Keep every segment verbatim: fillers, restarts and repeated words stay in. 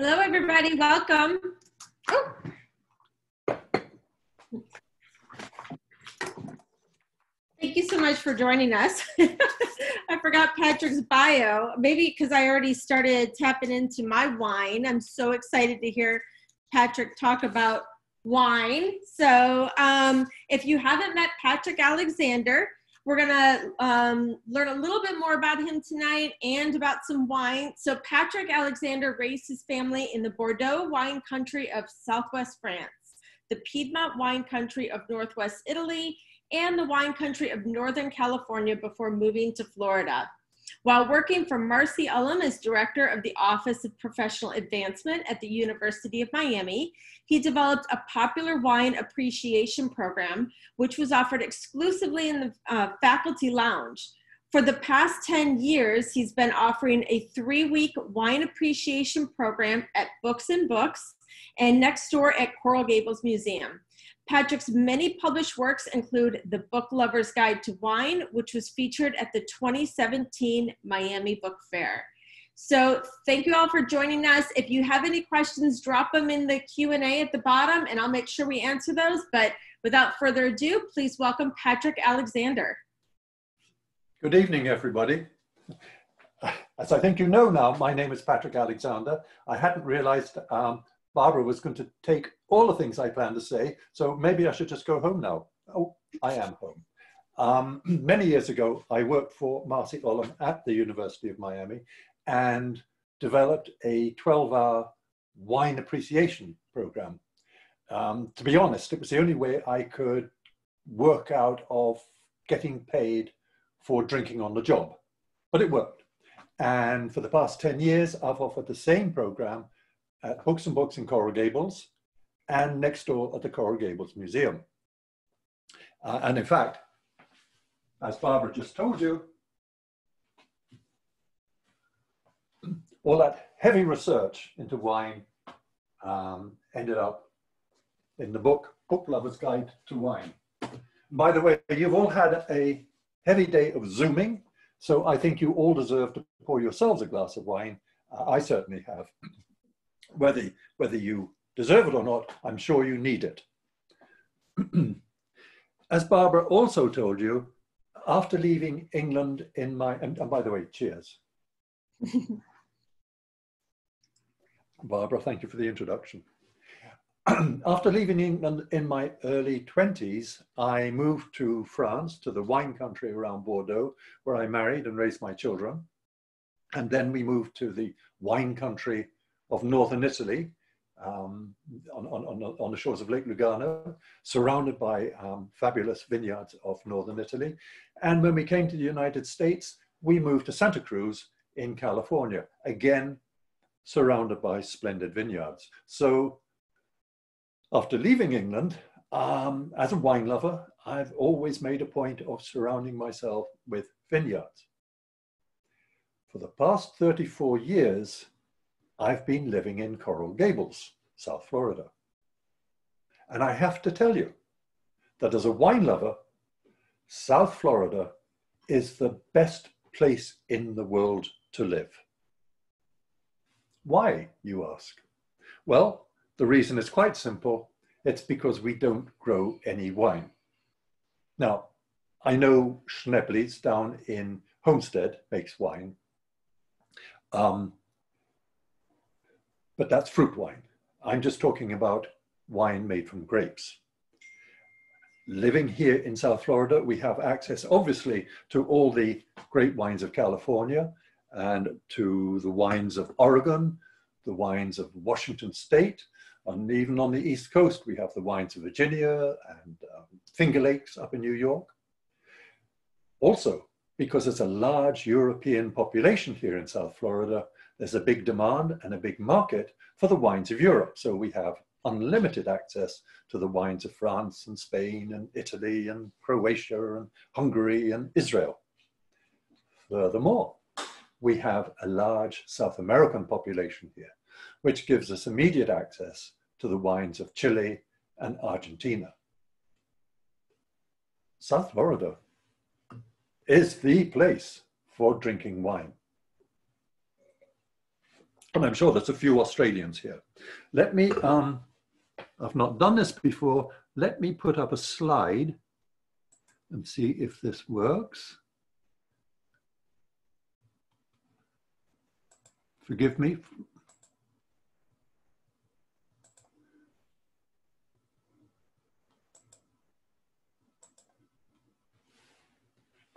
Hello, everybody. Welcome. Oh. Thank you so much for joining us. I forgot Patrick's bio, maybe because I already started tapping into my wine. I'm so excited to hear Patrick talk about wine. So um, if you haven't met Patrick Alexander, we're going to um, learn a little bit more about him tonight and about some wine. So Patrick Alexander raised his family in the Bordeaux wine country of Southwest France, the Piedmont wine country of Northwest Italy, and the wine country of Northern California before moving to Florida. While working for Marcy Ullom as director of the Office of Professional Advancement at the University of Miami, he developed a popular wine appreciation program, which was offered exclusively in the uh, faculty lounge. For the past ten years, he's been offering a three-week wine appreciation program at Books and Books and next door at Coral Gables Museum. Patrick's many published works include The Book Lover's Guide to Wine, which was featured at the twenty seventeen Miami Book Fair. So thank you all for joining us. If you have any questions, drop them in the Q and A at the bottom, and I'll make sure we answer those. But without further ado, please welcome Patrick Alexander. Good evening, everybody. As I think you know now, my name is Patrick Alexander. I hadn't realized um, Barbara was going to take all the things I planned to say, so maybe I should just go home now. Oh, I am home. Um, many years ago, I worked for Marcy Ullom at the University of Miami and developed a twelve-hour wine appreciation program. Um, to be honest, it was the only way I could work out of getting paid for drinking on the job, but it worked. And for the past ten years, I've offered the same program at Books and Books in Coral Gables and next door at the Coral Gables Museum. Uh, and in fact, as Barbara just told you, all that heavy research into wine um, ended up in the book, Book Lover's Guide to Wine. By the way, you've all had a heavy day of Zooming, so I think you all deserve to pour yourselves a glass of wine. Uh, I certainly have. Whether, whether you deserve it or not, I'm sure you need it. As Barbara also told you, after leaving England in my, and, and by the way, cheers. Barbara, thank you for the introduction. After leaving England in my early twenties, I moved to France, to the wine country around Bordeaux, where I married and raised my children. And then we moved to the wine country of northern Italy, um, on, on, on the shores of Lake Lugano, surrounded by um, fabulous vineyards of northern Italy. And when we came to the United States, we moved to Santa Cruz in California, again, surrounded by splendid vineyards. So after leaving England, um, as a wine lover, I've always made a point of surrounding myself with vineyards. For the past thirty-four years, I've been living in Coral Gables, South Florida. And I have to tell you that as a wine lover, South Florida is the best place in the world to live. Why, you ask? Well, the reason is quite simple. It's because we don't grow any wine. Now, I know Schnebly's down in Homestead makes wine. Um, But that's fruit wine. I'm just talking about wine made from grapes. Living here in South Florida, we have access, obviously, to all the great wines of California and to the wines of Oregon, the wines of Washington State, and even on the East Coast, we have the wines of Virginia and um, Finger Lakes up in New York. Also, because there's a large European population here in South Florida, there's a big demand and a big market for the wines of Europe. So we have unlimited access to the wines of France and Spain and Italy and Croatia and Hungary and Israel. Furthermore, we have a large South American population here, which gives us immediate access to the wines of Chile and Argentina. South Florida is the place for drinking wine. and I'm sure there's a few Australians here. Let me, um, I've not done this before, let me put up a slide and see if this works. Forgive me.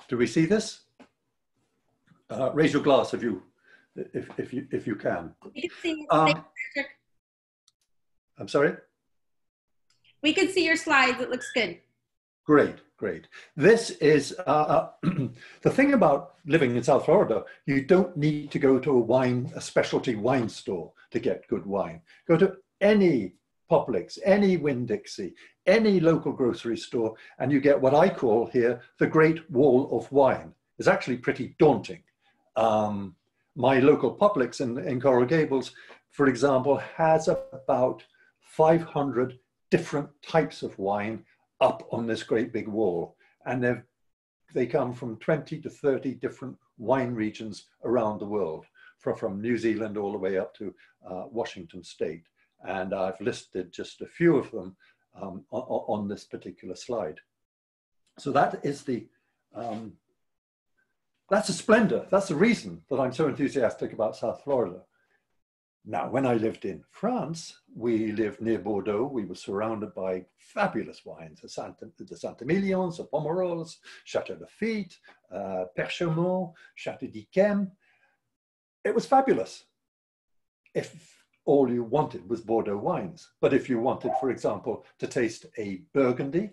Do we see this? Uh, raise your glass if you, if, if you, if you can. We can see your um, I'm sorry? We can see your slides, it looks good. Great, great. This is, uh, the thing about living in South Florida, you don't need to go to a wine, a specialty wine store to get good wine. Go to any Publix, any Winn-Dixie, any local grocery store, and you get what I call here the Great Wall of Wine. It's actually pretty daunting. Um, my local Publix in, in Coral Gables, for example, has about five hundred different types of wine up on this great big wall. And they come from twenty to thirty different wine regions around the world, from, from New Zealand all the way up to uh, Washington State. And I've listed just a few of them um, on, on this particular slide. So that is the, um, that's a splendor. That's the reason that I'm so enthusiastic about South Florida. Now, when I lived in France, we lived near Bordeaux. We were surrounded by fabulous wines, the Saint-Emilions, the Pomeroles, Chateau Lafite, uh, Perchemont, Chateau d'Yquem. It was fabulous. If all you wanted was Bordeaux wines. But if you wanted, for example, to taste a Burgundy,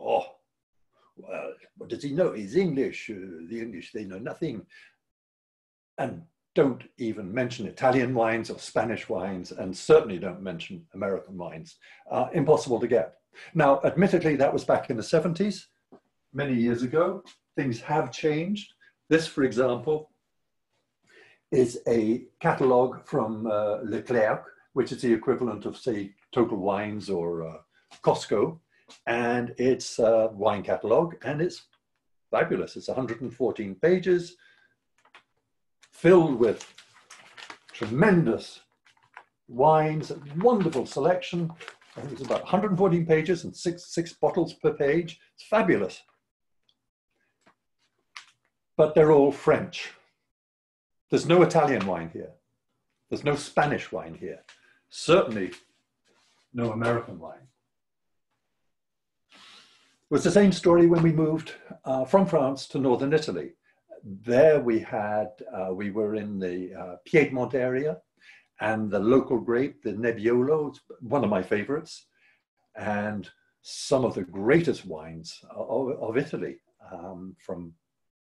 oh, well, what does he know? He's English. Uh, the English, they know nothing. And don't even mention Italian wines or Spanish wines, and certainly don't mention American wines. Uh, impossible to get. Now, admittedly, that was back in the seventies, many years ago. Things have changed. This, for example, is a catalogue from uh, Leclerc, which is the equivalent of, say, Total Wines or uh, Costco. And it's a wine catalogue, and it's fabulous. It's one hundred fourteen pages, filled with tremendous wines, wonderful selection. I think it's about one hundred fourteen pages and six, six bottles per page. It's fabulous. But they're all French. There's no Italian wine here. There's no Spanish wine here. Certainly no American wine. It was the same story when we moved uh, from France to northern Italy. There we had, uh, we were in the uh, Piedmont area, and the local grape, the Nebbiolo, one of my favorites, and some of the greatest wines of, of Italy, um, from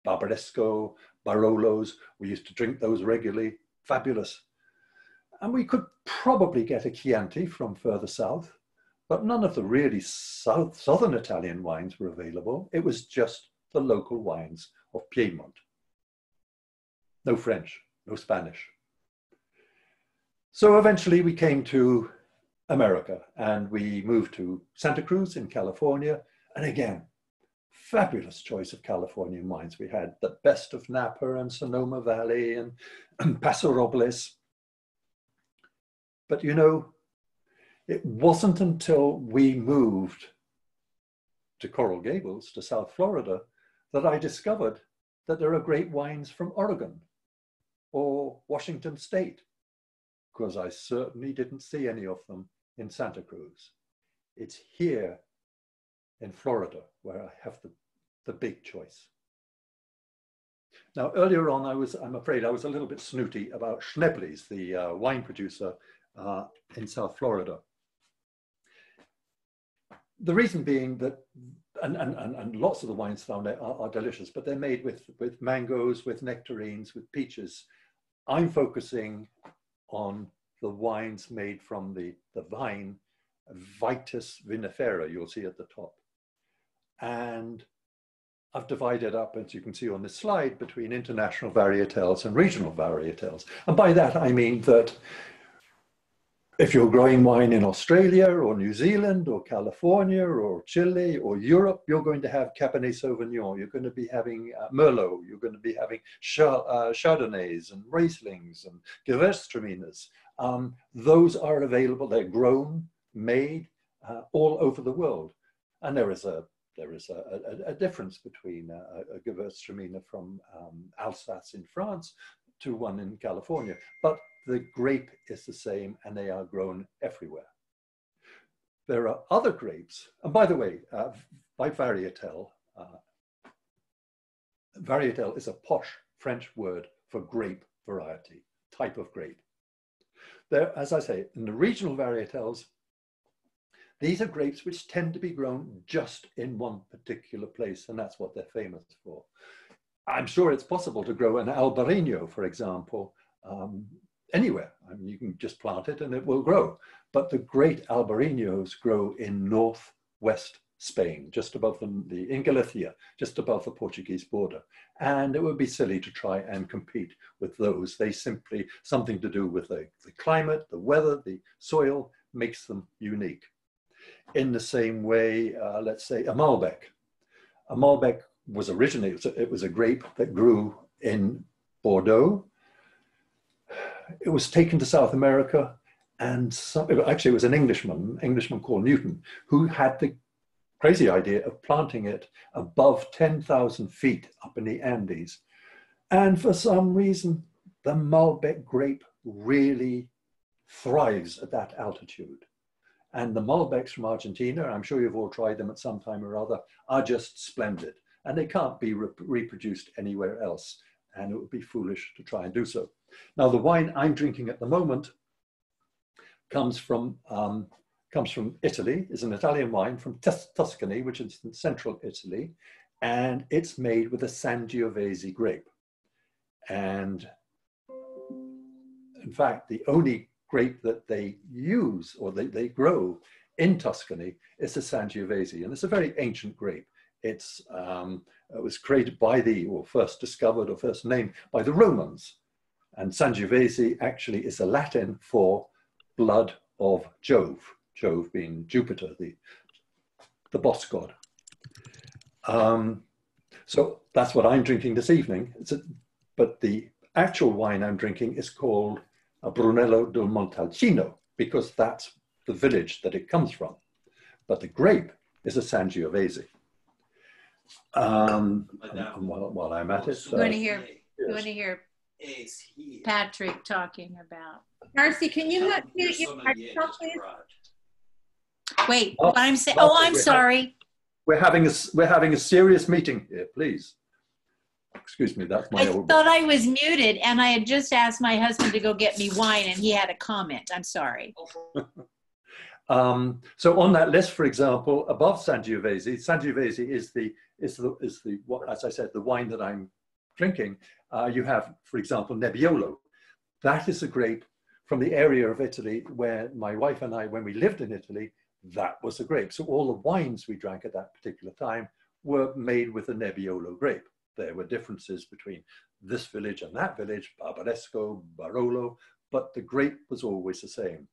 Barbaresco, Barolos. We used to drink those regularly, fabulous. And we could probably get a Chianti from further south, but none of the really south, southern Italian wines were available. It was just the local wines of Piedmont. No French, no Spanish. So eventually we came to America, and we moved to Santa Cruz in California, and again, fabulous choice of Californian wines. We had the best of Napa and Sonoma Valley and, and Paso Robles. But you know, it wasn't until we moved to Coral Gables, to South Florida, that I discovered that there are great wines from Oregon or Washington State, because I certainly didn't see any of them in Santa Cruz. It's here in Florida where I have the, the big choice. Now, earlier on, I was, I'm afraid I was a little bit snooty about Schneblys, the uh, wine producer uh, in South Florida. The reason being that, and, and, and lots of the wines found out are, are delicious, but they're made with, with mangoes, with nectarines, with peaches. I'm focusing on the wines made from the, the vine, Vitis vinifera, you'll see at the top. And I've divided up, as you can see on this slide, between international varietals and regional varietals. And by that, I mean that If you're growing wine in Australia or New Zealand or California or Chile or Europe, you're going to have Cabernet Sauvignon, you're going to be having uh, Merlot, you're going to be having Char uh, Chardonnays and Rieslings and Gewürztraminers. Um, those are available, they're grown, made uh, all over the world. And there is a, there is a, a, a difference between a, a Gewürztraminer from um, Alsace in France to one in California. But the grape is the same, and they are grown everywhere. There are other grapes, and by the way, uh, by varietal, uh, varietal is a posh French word for grape variety, type of grape. There, as I say, in the regional varietals, these are grapes which tend to be grown just in one particular place, and that's what they're famous for. I'm sure it's possible to grow an Albariño, for example, um, anywhere. I mean, you can just plant it and it will grow. But the great Albariños grow in northwest Spain, just above the, the in Galicia, just above the Portuguese border. And it would be silly to try and compete with those. They simply, something to do with the, the climate, the weather, the soil makes them unique. In the same way, uh, let's say a Malbec. A Malbec was originally, it was a, it was a grape that grew in Bordeaux. It was taken to South America, and some, actually it was an Englishman, Englishman called Newton, who had the crazy idea of planting it above ten thousand feet up in the Andes. And for some reason, the Malbec grape really thrives at that altitude. And the Malbecs from Argentina, I'm sure you've all tried them at some time or other, are just splendid. And they can't be re reproduced anywhere else. And it would be foolish to try and do so. Now, the wine I'm drinking at the moment comes from, um, comes from Italy, is an Italian wine from Tus Tuscany, which is in central Italy, and it's made with a Sangiovese grape. And in fact, the only grape that they use or they, they grow in Tuscany is the Sangiovese, and it's a very ancient grape. It's, um, it was created by the, or first discovered or first named by the Romans. And Sangiovese actually is a Latin for blood of Jove, Jove being Jupiter, the, the boss god. Um, so that's what I'm drinking this evening. It's a, but the actual wine I'm drinking is called a Brunello di Montalcino, because that's the village that it comes from. But the grape is a Sangiovese. Um, while, while I'm at it, so. We're going to hear, we're going to hear Patrick talking about. Marcy, can you not mute your microphone, please? Wait, oh, I'm saying. Oh, I'm we're sorry. Having, we're having a we're having a serious meeting here. Please, excuse me. That's my. I old thought one. I was muted, and I had just asked my husband to go get me wine, and he had a comment. I'm sorry. Um, so on that list, for example, above Sangiovese, Sangiovese is the is the is the what as I said the wine that I'm drinking. Uh, you have, for example, Nebbiolo. That is a grape from the area of Italy where my wife and I, when we lived in Italy, that was the grape. So all the wines we drank at that particular time were made with the Nebbiolo grape. There were differences between this village and that village, Barbaresco, Barolo, but the grape was always the same.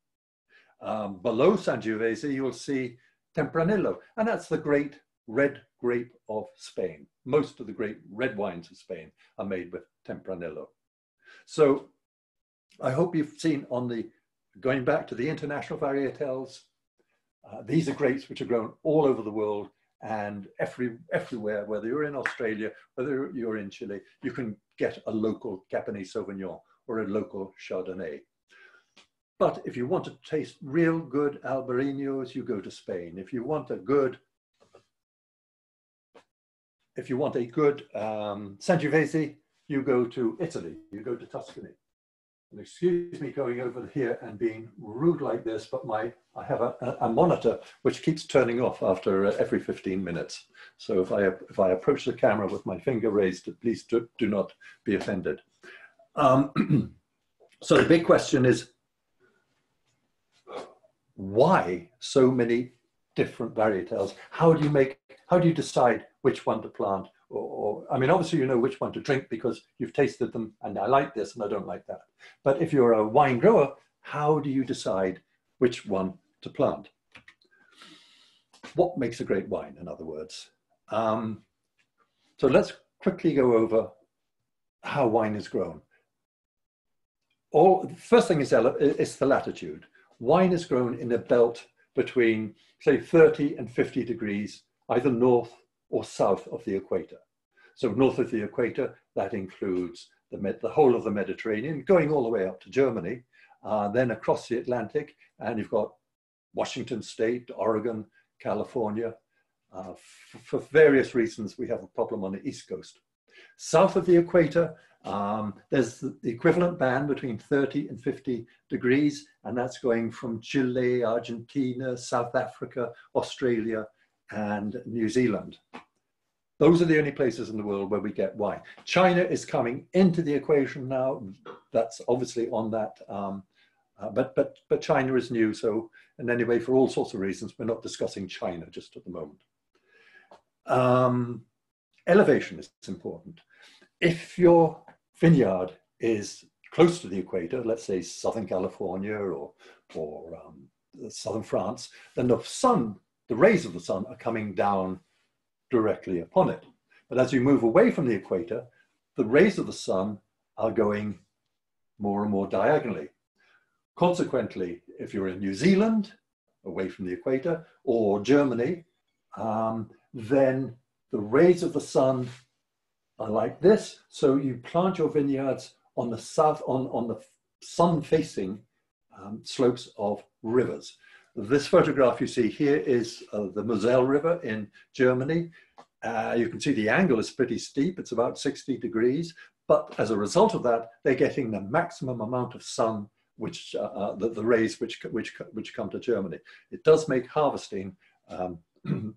Um, below Sangiovese, you'll see Tempranillo, and that's the great red grape of Spain. Most of the great red wines of Spain are made with Tempranillo. So I hope you've seen on the, going back to the international varietals, uh, these are grapes which are grown all over the world and every, everywhere, whether you're in Australia, whether you're in Chile, you can get a local Cabernet Sauvignon or a local Chardonnay. But if you want to taste real good Albariños, you go to Spain. If you want a good If you want a good um, Sangiovese, you go to Italy, you go to Tuscany. And excuse me going over here and being rude like this, but my, I have a, a monitor which keeps turning off after uh, every fifteen minutes. So if I, if I approach the camera with my finger raised, please do, do not be offended. Um, so the big question is, why so many different varietals? How do you make, how do you decide which one to plant, or, or, I mean, obviously you know which one to drink because you've tasted them and I like this and I don't like that. But if you're a wine grower, how do you decide which one to plant. What makes a great wine, in other words? Um, so let's quickly go over how wine is grown. All, the first thing is, is the latitude. Wine is grown in a belt between, say, thirty and fifty degrees, either north or south of the equator. So north of the equator, that includes the, Med the whole of the Mediterranean, going all the way up to Germany, uh, then across the Atlantic, and you've got Washington State, Oregon, California. Uh, for various reasons, we have a problem on the East Coast. South of the equator, um, there's the equivalent band between thirty and fifty degrees, and that's going from Chile, Argentina, South Africa, Australia, and New Zealand. Those are the only places in the world where we get wine. China is coming into the equation now. That's obviously on that, um, uh, but, but, but China is new. So, and anyway, for all sorts of reasons, we're not discussing China just at the moment. Um, elevation is important. If your vineyard is close to the equator, let's say Southern California or, or um, Southern France, then the sun, the rays of the sun are coming down directly upon it. But as you move away from the equator, the rays of the sun are going more and more diagonally. Consequently, if you're in New Zealand, away from the equator, or Germany, um, then the rays of the sun are like this. So you plant your vineyards on the south, on, on the sun-facing um, slopes of rivers. This photograph you see here is uh, the Moselle River in Germany. Uh, you can see the angle is pretty steep. It's about sixty degrees. But as a result of that, they're getting the maximum amount of sun, which uh, uh, the, the rays which, which, which come to Germany. It does make harvesting um,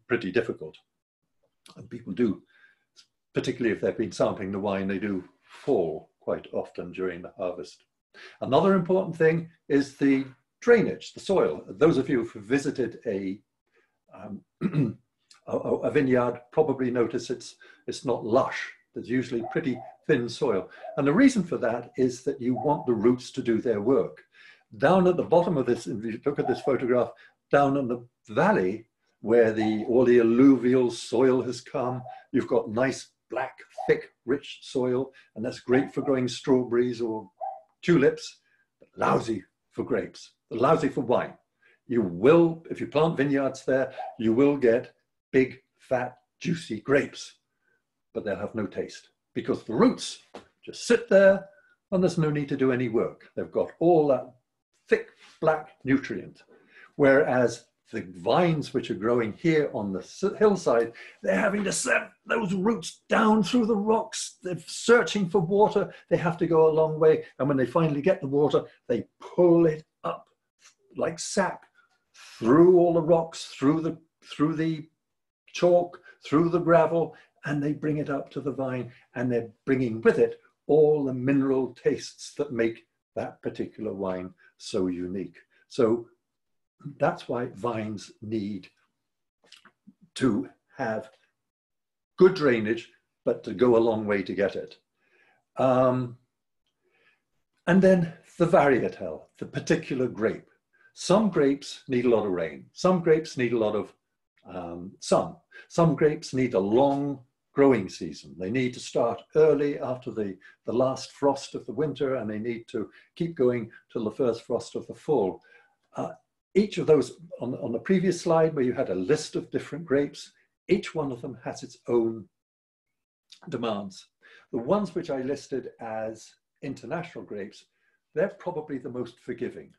pretty difficult. And people do, particularly if they've been sampling the wine, they do fall quite often during the harvest. Another important thing is the drainage, the soil. Those of you who have visited a, um, a, a vineyard probably notice it's, it's not lush. There's usually pretty thin soil. And the reason for that is that you want the roots to do their work. Down at the bottom of this, if you look at this photograph, down in the valley where the, all the alluvial soil has come, you've got nice, black, thick, rich soil, and that's great for growing strawberries or tulips, but lousy for grapes. Lousy for wine. You will, if you plant vineyards there, you will get big, fat, juicy grapes, but they'll have no taste because the roots just sit there and there's no need to do any work. They've got all that thick, black nutrient. Whereas the vines which are growing here on the hillside, they're having to set those roots down through the rocks. They're searching for water. They have to go a long way. And when they finally get the water, they pull it up like sap through all the rocks, through the through the chalk, through the gravel, and they bring it up to the vine, and they're bringing with it all the mineral tastes that make that particular wine so unique. So that's why vines need to have good drainage, but to go a long way to get it. Um, and then the varietal, the particular grape. Some grapes need a lot of rain. Some grapes need a lot of um, sun. Some grapes need a long growing season. They need to start early after the, the last frost of the winter, and they need to keep going till the first frost of the fall. Uh, each of those, on, on the previous slide where you had a list of different grapes, each one of them has its own demands. The ones which I listed as international grapes, they're probably the most forgiving.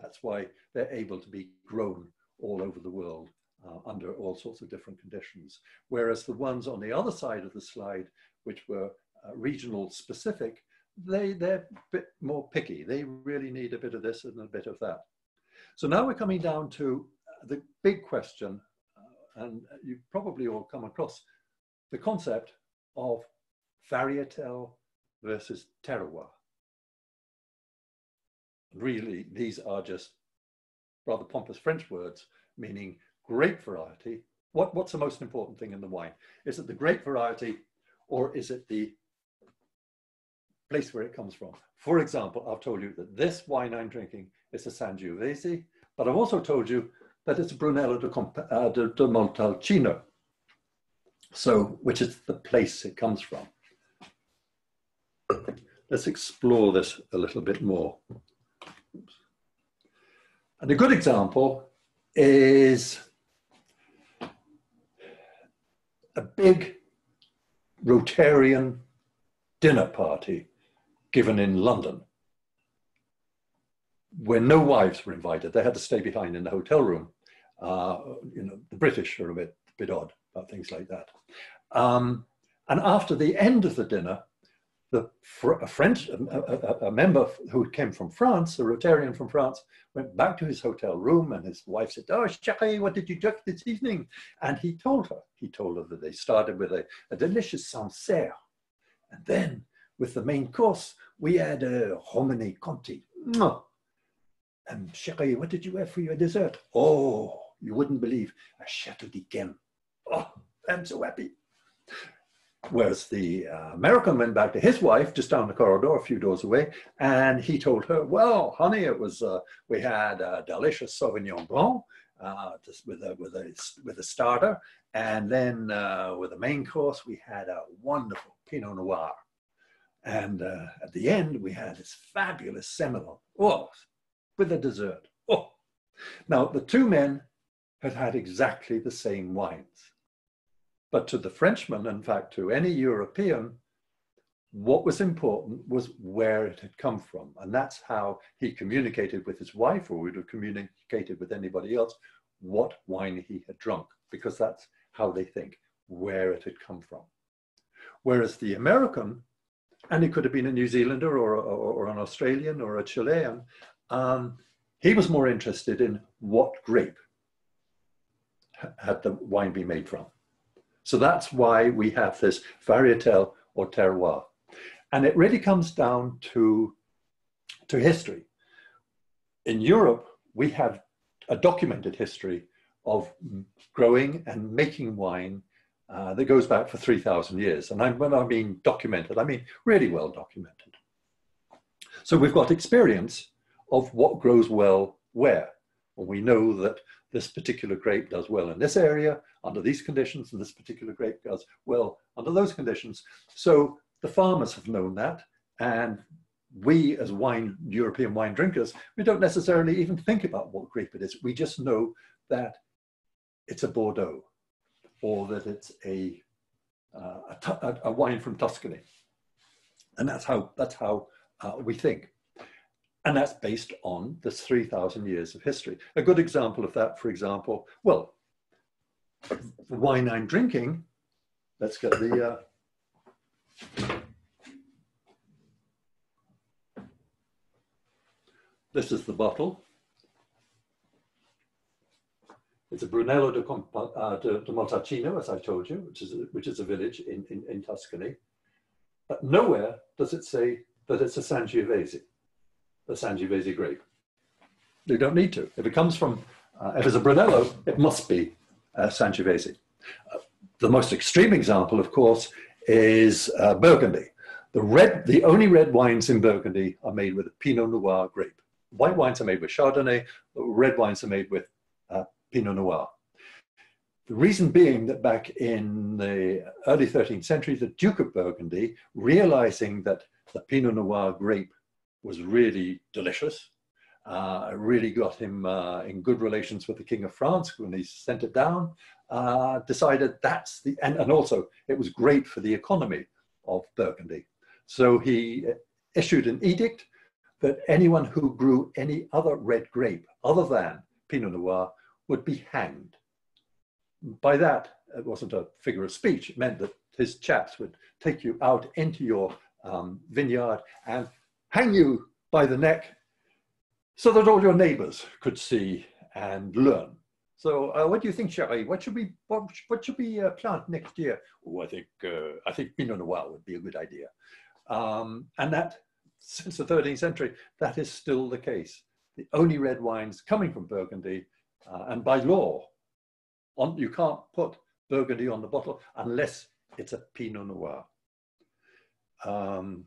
That's why they're able to be grown all over the world uh, under all sorts of different conditions. Whereas the ones on the other side of the slide, which were uh, regional specific, they, they're a bit more picky. They really need a bit of this and a bit of that. So now we're coming down to the big question, uh, and you've probably all come across the concept of varietal versus terroir. Really, these are just rather pompous French words, meaning grape variety. What, what's the most important thing in the wine? Is it the grape variety, or is it the place where it comes from? For example, I've told you that this wine I'm drinking is a Sangiovese. But I've also told you that it's Brunello di uh, Montalcino, so, which is the place it comes from. Let's explore this a little bit more. Oops. And a good example is a big Rotarian dinner party given in London, where no wives were invited. They had to stay behind in the hotel room. Uh, you know, the British are a bit, a bit odd about things like that. Um, and after the end of the dinner, the fr a French, a, a, a member who came from France, a Rotarian from France, went back to his hotel room, and his wife said, "Oh, chérie, what did you do this evening?" And he told her, he told her that they started with a, a delicious Sancerre. And then with the main course, we had a Romane Conti. Mwah! And chérie, what did you have for your dessert? Oh, you wouldn't believe, a Chateau d'Yquem. Oh, I'm so happy. Whereas the uh, American went back to his wife just down the corridor, a few doors away, and he told her, "Well, honey, it was uh, we had a delicious Sauvignon Blanc uh, just with a with a with a starter, and then uh, with a main course we had a wonderful Pinot Noir, and uh, at the end we had this fabulous Semillon. Oh, with a dessert." Oh, now the two men had had exactly the same wines. But to the Frenchman, in fact, to any European, what was important was where it had come from. And that's how he communicated with his wife, or would have communicated with anybody else, what wine he had drunk, because that's how they think, where it had come from. Whereas the American, and it could have been a New Zealander or, or, or an Australian or a Chilean, um, he was more interested in what grape had the wine been made from. So that's why we have this varietal or terroir. And it really comes down to, to history. In Europe, we have a documented history of growing and making wine uh, that goes back for three thousand years. And I'm, when I mean documented, I mean really well documented. So we've got experience of what grows well where. And we know that this particular grape does well in this area, under these conditions, and this particular grape does well under those conditions. So the farmers have known that, and we as wine, European wine drinkers, we don't necessarily even think about what grape it is. We just know that it's a Bordeaux, or that it's a, uh, a, a wine from Tuscany. And that's how, that's how uh, we think. And that's based on this three thousand years of history. A good example of that, for example, well, the wine I'm drinking, let's get the, uh, this is the bottle. It's a Brunello di Montalcino, as I told you, which is a, which is a village in, in, in Tuscany. But nowhere does it say that it's a Sangiovese. The Sangiovese grape. You don't need to. If it comes from, uh, if it's a Brunello, it must be uh, Sangiovese. Uh, the most extreme example, of course, is uh, Burgundy. The red, the only red wines in Burgundy are made with a Pinot Noir grape. White wines are made with Chardonnay, but red wines are made with uh, Pinot Noir. The reason being that back in the early thirteenth century, the Duke of Burgundy, realizing that the Pinot Noir grape was really delicious. Uh, really got him uh, in good relations with the King of France when he sent it down. Uh, decided that's the, and, and also it was great for the economy of Burgundy. So he issued an edict that anyone who grew any other red grape other than Pinot Noir would be hanged. By that, it wasn't a figure of speech. It meant that his chaps would take you out into your um, vineyard and hang you by the neck so that all your neighbors could see and learn. So uh, what do you think, Chérie? What should we, what, what should we uh, plant next year? Oh, I think, uh, I think Pinot Noir would be a good idea. Um, and that, since the thirteenth century, that is still the case. The only red wines coming from Burgundy, uh, and by law, on, you can't put Burgundy on the bottle unless it's a Pinot Noir. Um,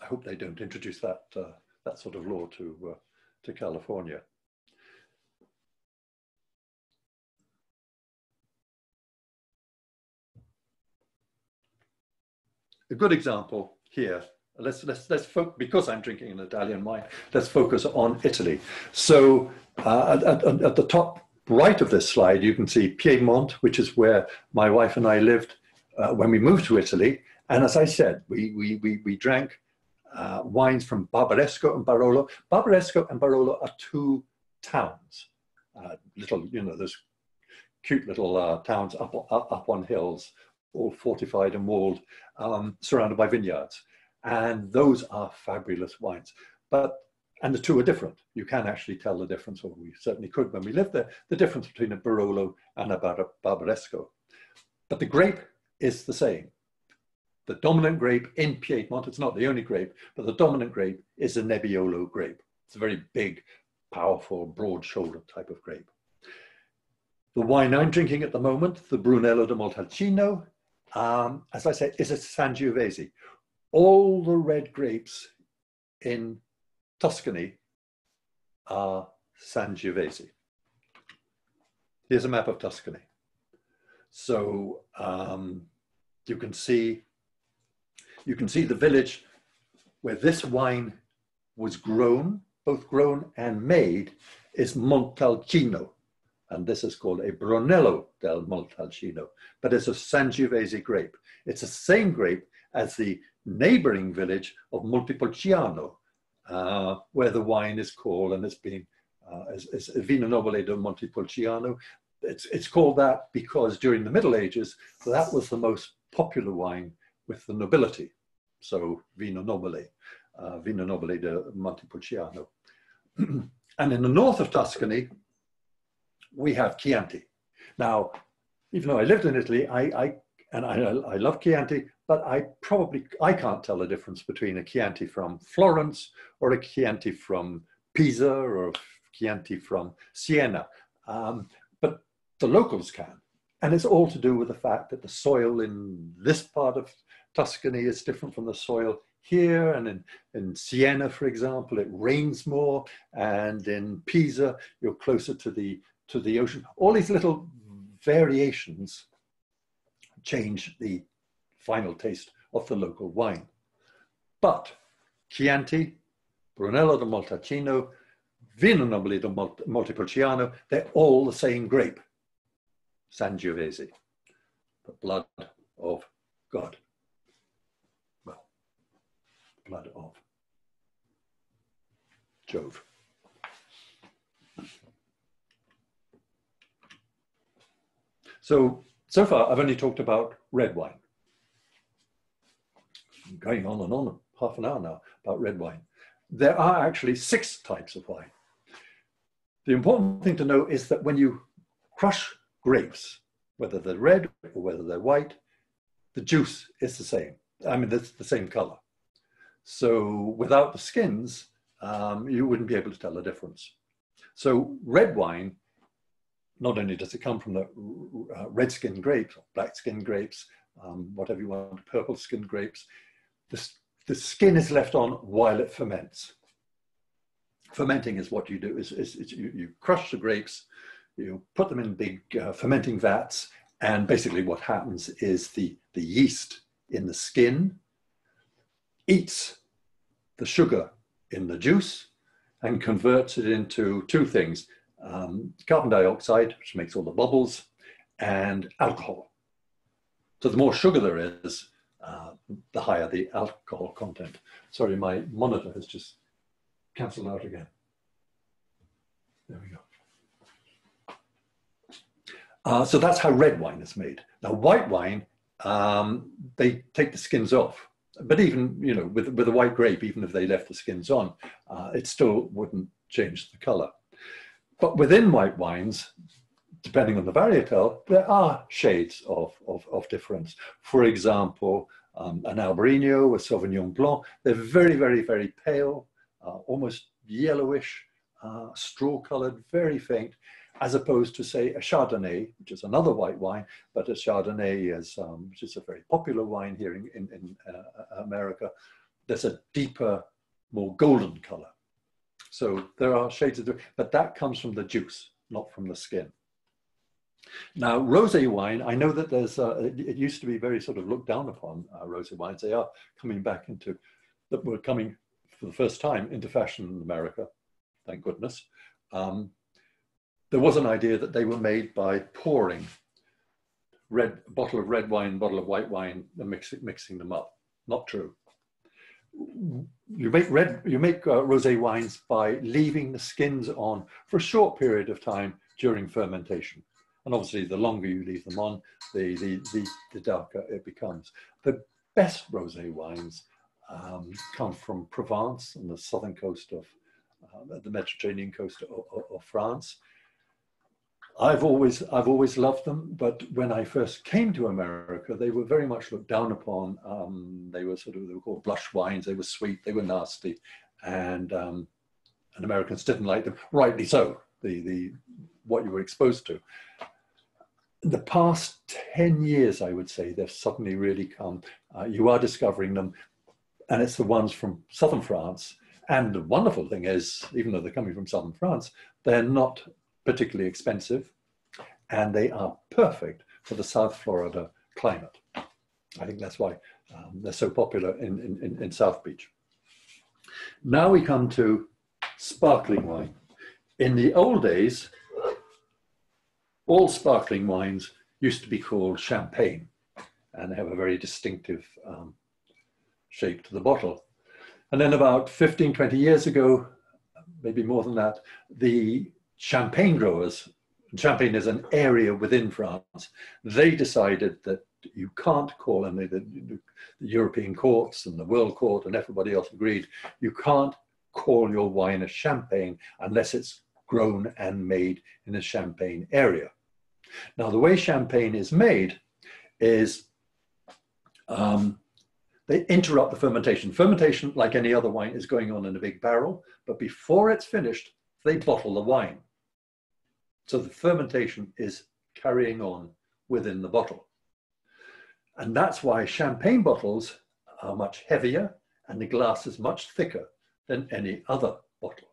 I hope they don't introduce that, uh, that sort of law to, uh, to California. A good example here, let's, let's, let's focus, because I'm drinking an Italian wine, let's focus on Italy. So uh, at, at, at the top right of this slide, you can see Piedmont, which is where my wife and I lived uh, when we moved to Italy. And as I said, we, we, we, we drank uh, wines from Barbaresco and Barolo. Barbaresco and Barolo are two towns, uh, little, you know, those cute little uh, towns up, up, up on hills, all fortified and walled, um, surrounded by vineyards. And those are fabulous wines. But, and the two are different. You can actually tell the difference, or we certainly could when we lived there, the difference between a Barolo and a Bar Barbaresco. But the grape is the same. The dominant grape in Piedmont, it's not the only grape, but the dominant grape is a Nebbiolo grape. It's a very big, powerful, broad-shouldered type of grape. The wine I'm drinking at the moment, the Brunello di Montalcino, Um, as I said, is a Sangiovese. All the red grapes in Tuscany are Sangiovese. Here's a map of Tuscany. So um, you can see, you can see the village where this wine was grown, both grown and made, is Montalcino. And this is called a Brunello del Montalcino, but it's a Sangiovese grape. It's the same grape as the neighboring village of Montepulciano, uh, where the wine is called, and it's been, uh, it's, it's Vino Nobile del Montepulciano. It's, it's called that because during the Middle Ages, that was the most popular wine with the nobility. So Vino Nobile, uh, Vino Nobile del Montepulciano. And in the north of Tuscany, we have Chianti. Now, even though I lived in Italy, I, I and I, I love Chianti, but I probably, I can't tell the difference between a Chianti from Florence or a Chianti from Pisa or a Chianti from Siena. Um, but the locals can. And it's all to do with the fact that the soil in this part of Tuscany is different from the soil here, and in, in Siena, for example, it rains more. And in Pisa, you're closer to the to the ocean. All these little variations change the final taste of the local wine. But Chianti, Brunello di Montalcino, Vino Nobile di Montepulciano, they're all the same grape, Sangiovese, the blood of God. Well, blood of Jove. So, so far, I've only talked about red wine. I'm going on and on, half an hour now, about red wine. There are actually six types of wine. The important thing to know is that when you crush grapes, whether they're red or whether they're white, the juice is the same. I mean, it's the same color. So without the skins, um, you wouldn't be able to tell the difference. So red wine, not only does it come from the uh, red-skin grapes, or black-skin grapes, um, whatever you want, purple-skin grapes, the, the skin is left on while it ferments. Fermenting is what you do, is, is, is you, you crush the grapes, you put them in big uh, fermenting vats, and basically what happens is the, the yeast in the skin eats the sugar in the juice and converts it into two things. Um, carbon dioxide, which makes all the bubbles, and alcohol. So the more sugar there is, uh, the higher the alcohol content. Sorry, my monitor has just cancelled out again. There we go. Uh, so that's how red wine is made. Now white wine, um, they take the skins off. But even, you know, with, with a white grape, even if they left the skins on, uh, it still wouldn't change the colour. But within white wines, depending on the varietal, there are shades of, of, of difference. For example, um, an Albariño, a Sauvignon Blanc, they're very, very, very pale, uh, almost yellowish, uh, straw-coloured, very faint, as opposed to, say, a Chardonnay, which is another white wine, but a Chardonnay is, um, which is a very popular wine here in, in, in uh, America. There's a deeper, more golden colour. So there are shades of, but that comes from the juice, not from the skin. Now, rosé wine, I know that there's, uh, it, it used to be very sort of looked down upon, uh, rosé wines. They are coming back into, that were coming for the first time into fashion in America, thank goodness. Um, there was an idea that they were made by pouring red, bottle of red wine, bottle of white wine, and mix, mixing them up. Not true. You make red, you make uh, rosé wines by leaving the skins on for a short period of time during fermentation. And obviously the longer you leave them on, the, the, the, the darker it becomes. The best rosé wines um, come from Provence and the southern coast of, uh, the Mediterranean coast of, of, of France. I've always, I've always loved them, but when I first came to America, they were very much looked down upon. Um, they were sort of, they were called blush wines, they were sweet, they were nasty, and, um, and Americans didn't like them, rightly so, the, the, what you were exposed to. In the past ten years, I would say, they've suddenly really come. Uh, you are discovering them, and it's the ones from southern France, and the wonderful thing is, even though they're coming from southern France, they're not particularly expensive, and they are perfect for the South Florida climate. I think that's why um, they're so popular in, in, in South Beach. Now we come to sparkling wine. In the old days, all sparkling wines used to be called champagne, and they have a very distinctive um, shape to the bottle. And then about fifteen, twenty years ago, maybe more than that, the Champagne growers, Champagne is an area within France, they decided that you can't call, and they, the, the European courts and the World Court and everybody else agreed, you can't call your wine a Champagne unless it's grown and made in the Champagne area. Now, the way Champagne is made is um, they interrupt the fermentation. Fermentation, like any other wine, is going on in a big barrel, but before it's finished, they bottle the wine. So the fermentation is carrying on within the bottle. And that's why champagne bottles are much heavier and the glass is much thicker than any other bottle.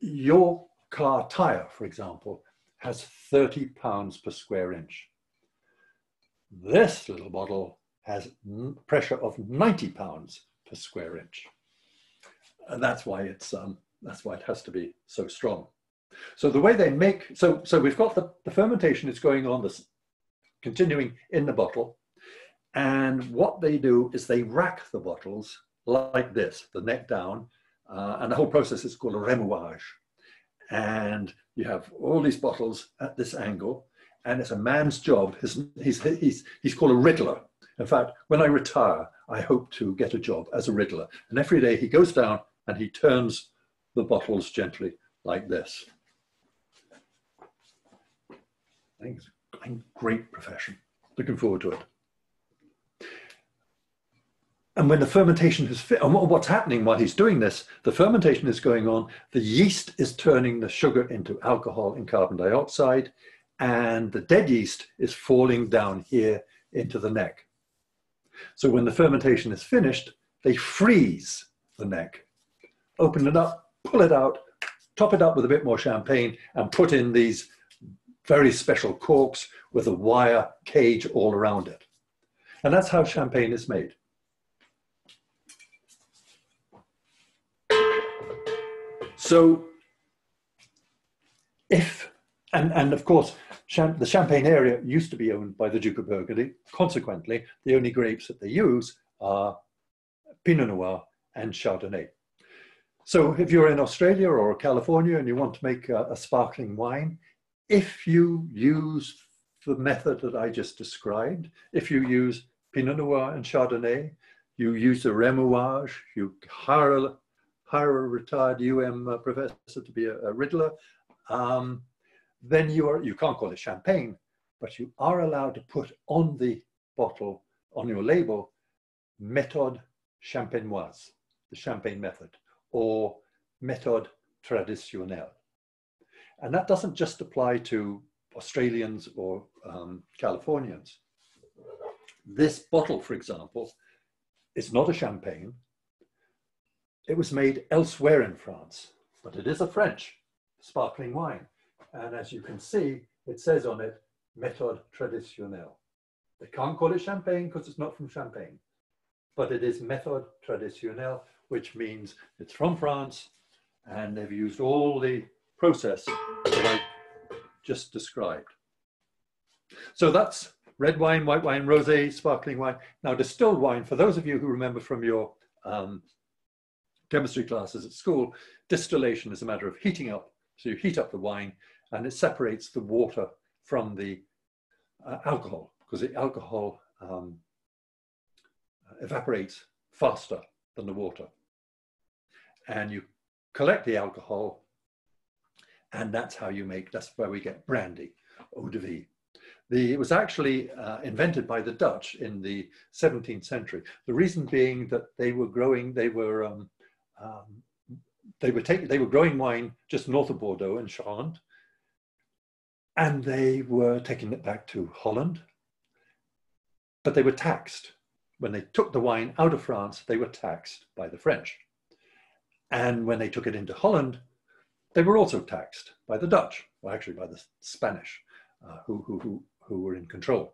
Your car tire, for example, has thirty pounds per square inch. This little bottle has pressure of ninety pounds per square inch. And that's why it's, um, that's why it has to be so strong. So the way they make, so, so we've got the, the fermentation is going on, this continuing in the bottle. And what they do is they rack the bottles like this, the neck down. Uh, and the whole process is called a remouage. And you have all these bottles at this angle. And it's a man's job. He's, he's, he's, he's called a riddler. In fact, when I retire, I hope to get a job as a riddler. And every day he goes down and he turns the bottles gently like this. I think it's a great profession. Looking forward to it. And when the fermentation has fit, and what's happening while he's doing this, the fermentation is going on, the yeast is turning the sugar into alcohol and carbon dioxide, and the dead yeast is falling down here into the neck. So when the fermentation is finished, they freeze the neck, open it up, pull it out, top it up with a bit more champagne, and put in these very special corks with a wire cage all around it. And that's how champagne is made. So if, and, and of course, the Champagne area used to be owned by the Duke of Burgundy. Consequently, the only grapes that they use are Pinot Noir and Chardonnay. So if you're in Australia or California and you want to make a, a sparkling wine, if you use the method that I just described, if you use Pinot Noir and Chardonnay, you use the remouage, you hire a, hire a retired U M professor to be a, a riddler, um, then you are, you can't call it champagne, but you are allowed to put on the bottle, on your label, méthode champenoise, the champagne method, or méthode traditionnelle. And that doesn't just apply to Australians or um, Californians. This bottle, for example, is not a champagne. It was made elsewhere in France. but it is a French sparkling wine. And as you can see, it says on it, méthode traditionnelle. They can't call it champagne because it's not from Champagne, but it is méthode traditionnelle, which means it's from France and they've used all the process that I just described. So that's red wine, white wine, rosé, sparkling wine. Now distilled wine, for those of you who remember from your um, chemistry classes at school, distillation is a matter of heating up. So you heat up the wine and it separates the water from the uh, alcohol, because the alcohol um, evaporates faster than the water. And you collect the alcohol, and that's how you make, that's where we get brandy, eau de vie. The, it was actually uh, invented by the Dutch in the seventeenth century. The reason being that they were growing, they were, um, um, they were taking, they were growing wine just north of Bordeaux in Charente, and they were taking it back to Holland, but they were taxed. When they took the wine out of France, they were taxed by the French. And when they took it into Holland, they were also taxed by the Dutch, or actually by the Spanish. Uh, who, who, who, who were in control.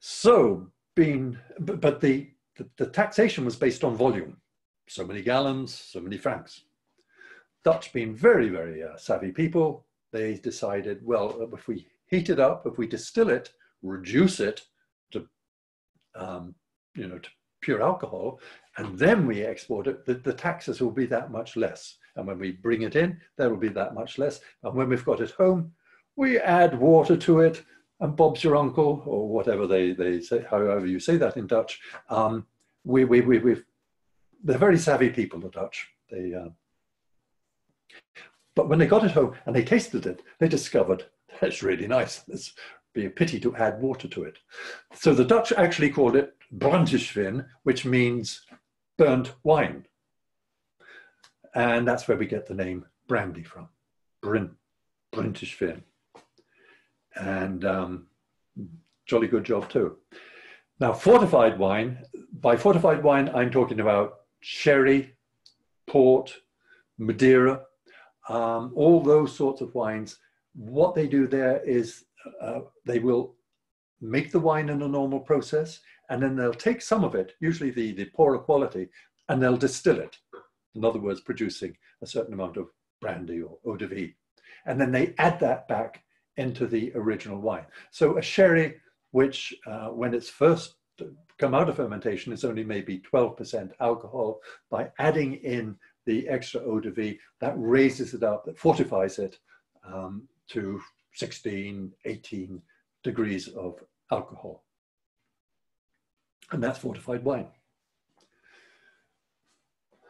So, being, but, but the, the, the taxation was based on volume. So many gallons, so many francs. Dutch being very, very uh, savvy people, they decided, well, if we heat it up, if we distill it, reduce it to, um, you know, to pure alcohol, and then we export it, the, the taxes will be that much less. And when we bring it in, there will be that much less. And when we've got it home, we add water to it, and Bob's your uncle, or whatever they, they say, however you say that in Dutch. Um, we, we, we, we've, they're very savvy people, the Dutch. They, uh, but when they got it home and they tasted it, they discovered, that's really nice. It'd be a pity to add water to it. So the Dutch actually called it brandewijn, which means burnt wine. And that's where we get the name brandy from, brandewijn. And um, jolly good job too. Now, fortified wine, by fortified wine, I'm talking about sherry, port, Madeira, um, all those sorts of wines. What they do there is uh, they will make the wine in a normal process, and then they'll take some of it, usually the, the poorer quality, and they'll distill it. In other words, producing a certain amount of brandy or eau de vie. And then they add that back into the original wine. So a sherry, which uh, when it's first come out of fermentation, is only maybe twelve percent alcohol. By adding in the extra eau de vie, that raises it up, that fortifies it um, to sixteen, eighteen degrees of alcohol. And that's fortified wine.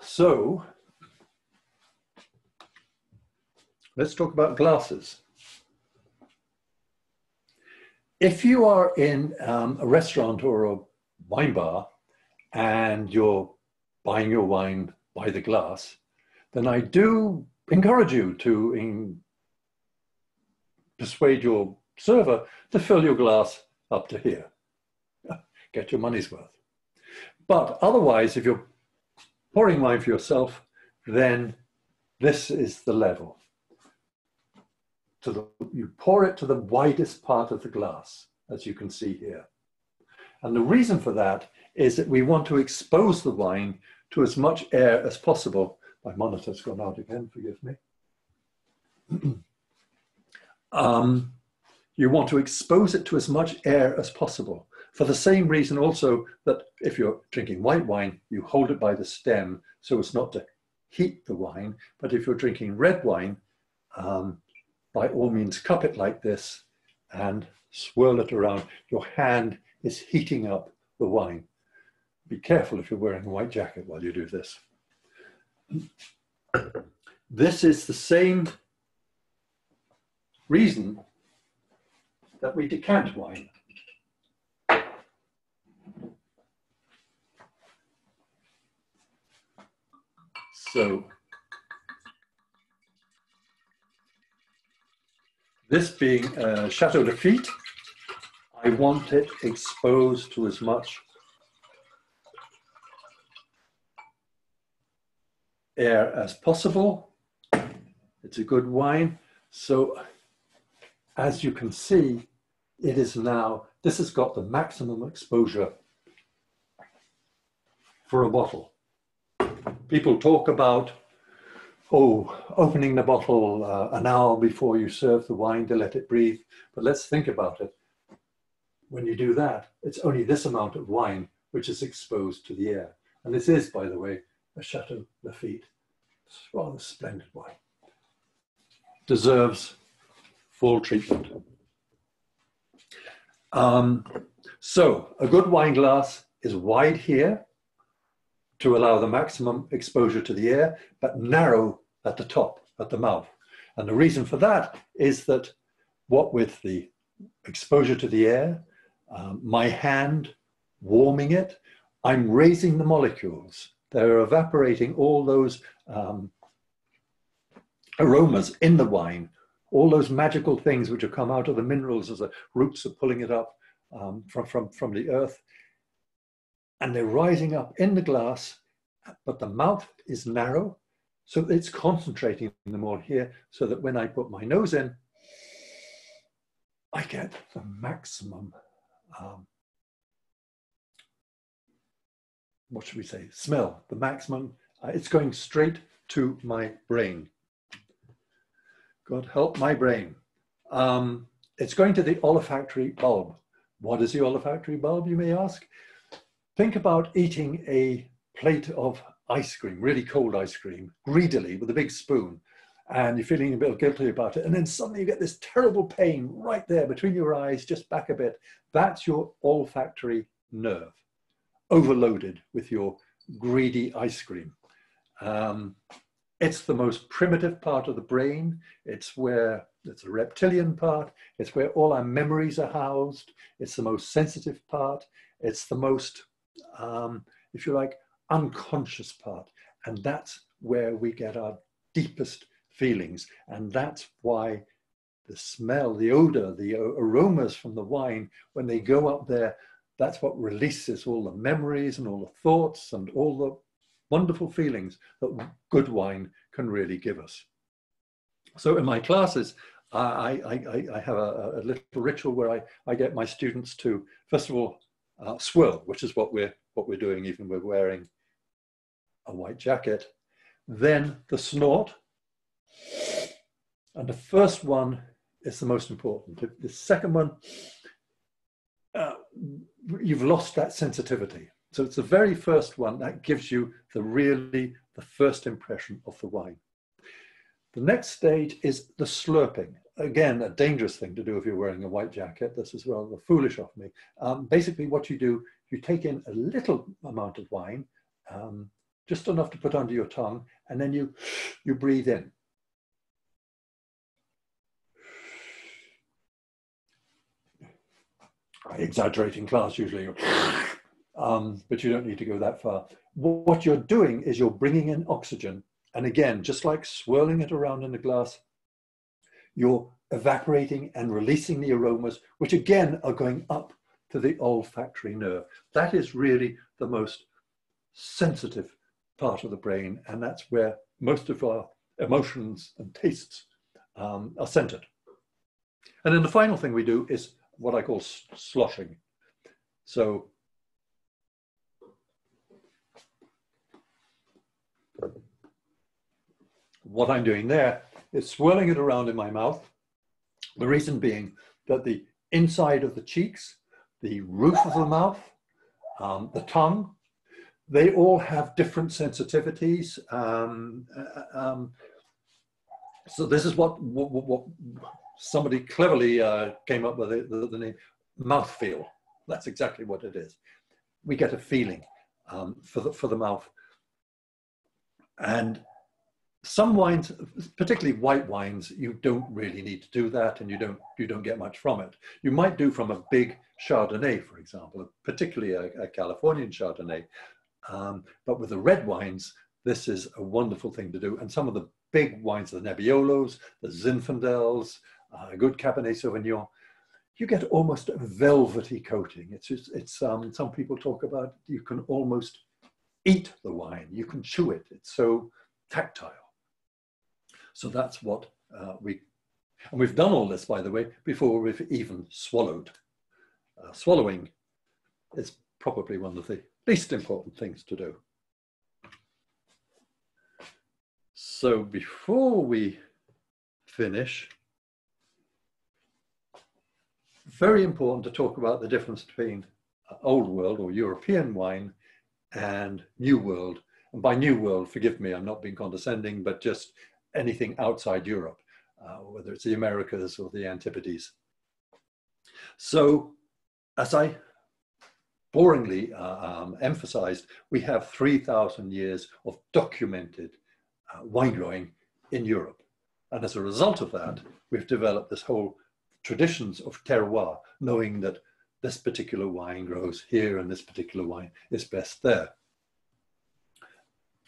So let's talk about glasses. If you are in um, a restaurant or a wine bar and you're buying your wine by the glass, then I do encourage you to in persuade your server to fill your glass up to here. Get your money's worth. But otherwise, if you're pouring wine for yourself, then this is the level. To the, you pour it to the widest part of the glass, as you can see here. And the reason for that is that we want to expose the wine to as much air as possible. My monitor's gone out again, forgive me. um, you want to expose it to as much air as possible. For the same reason also that if you're drinking white wine, you hold it by the stem so as not to heat the wine. But if you're drinking red wine, um, by all means, cup it like this and swirl it around. Your hand is heating up the wine. Be careful if you're wearing a white jacket while you do this. This is the same reason that we decant wine. So this being uh, Chateau Lafite, I want it exposed to as much air as possible. It's a good wine. So as you can see, it is now, this has got the maximum exposure for a bottle. People talk about, oh, opening the bottle uh, an hour before you serve the wine to let it breathe. But let's think about it. When you do that, it's only this amount of wine which is exposed to the air. And this is, by the way, a Chateau Lafite. It's rather splendid wine. Deserves full treatment. Um, so a good wine glass is wide here to allow the maximum exposure to the air, but narrow at the top, at the mouth. And the reason for that is that what with the exposure to the air, um, my hand warming it, I'm raising the molecules. They're evaporating all those um, aromas in the wine, all those magical things which have come out of the minerals as the roots are pulling it up um, from, from, from the earth. And they're rising up in the glass, but the mouth is narrow, so it's concentrating them all here, so that when I put my nose in, I get the maximum, um, what should we say, smell, the maximum. Uh, it's going straight to my brain. God help my brain. Um, it's going to the olfactory bulb. What is the olfactory bulb, you may ask? Think about eating a plate of ice cream, really cold ice cream, greedily with a big spoon, and you're feeling a bit guilty about it, and then suddenly you get this terrible pain right there between your eyes, just back a bit. That's your olfactory nerve, overloaded with your greedy ice cream. Um, it's the most primitive part of the brain. It's where, it's a reptilian part, it's where all our memories are housed, it's the most sensitive part, it's the most, Um, if you like, unconscious part, and that's where we get our deepest feelings, and that's why the smell, the odor, the aromas from the wine, when they go up there, that's what releases all the memories and all the thoughts and all the wonderful feelings that good wine can really give us. So in my classes, I, I, I have a, a little ritual where I, I get my students to, first of all, Uh, swirl, which is what we're what we're doing, even we're wearing a white jacket. Then the snort, and the first one is the most important. The, the second one, uh, you've lost that sensitivity. So it's the very first one that gives you the really the first impression of the wine. The next stage is the slurping. Again, a dangerous thing to do if you're wearing a white jacket. This is rather foolish of me. Um, basically what you do, you take in a little amount of wine, um, just enough to put under your tongue, and then you, you breathe in. I exaggerate in class usually, um, but you don't need to go that far. What you're doing is you're bringing in oxygen. And again, just like swirling it around in the glass, you're evaporating and releasing the aromas, which again are going up to the olfactory nerve. That is really the most sensitive part of the brain, and that's where most of our emotions and tastes um, are centered. And then the final thing we do is what I call sloshing. So, what I'm doing there is swirling it around in my mouth. The reason being that the inside of the cheeks, the roof of the mouth, um, the tongue, they all have different sensitivities. Um, um, so this is what, what, what somebody cleverly uh, came up with the, the, the name mouthfeel. That's exactly what it is. We get a feeling um, for, the, for the mouth. And some wines, particularly white wines, you don't really need to do that, and you don't, you don't get much from it. You might do from a big Chardonnay, for example, particularly a, a Californian Chardonnay. Um, but with the red wines, this is a wonderful thing to do. And some of the big wines, the Nebbiolos, the Zinfandels, uh, good Cabernet Sauvignon, you get almost a velvety coating. It's just, it's, um, some people talk about, you can almost eat the wine. You can chew it. It's so tactile. So that's what uh, we, and we've done all this, by the way, before we've even swallowed. Uh, swallowing is probably one of the least important things to do. So before we finish, very important to talk about the difference between old world or European wine and new world. And by new world, forgive me, I'm not being condescending, but just anything outside Europe, uh, whether it's the Americas or the Antipodes. So as I boringly uh, um, emphasized, we have three thousand years of documented uh, wine growing in Europe. And as a result of that, we've developed this whole traditions of terroir, knowing that this particular wine grows here and this particular wine is best there.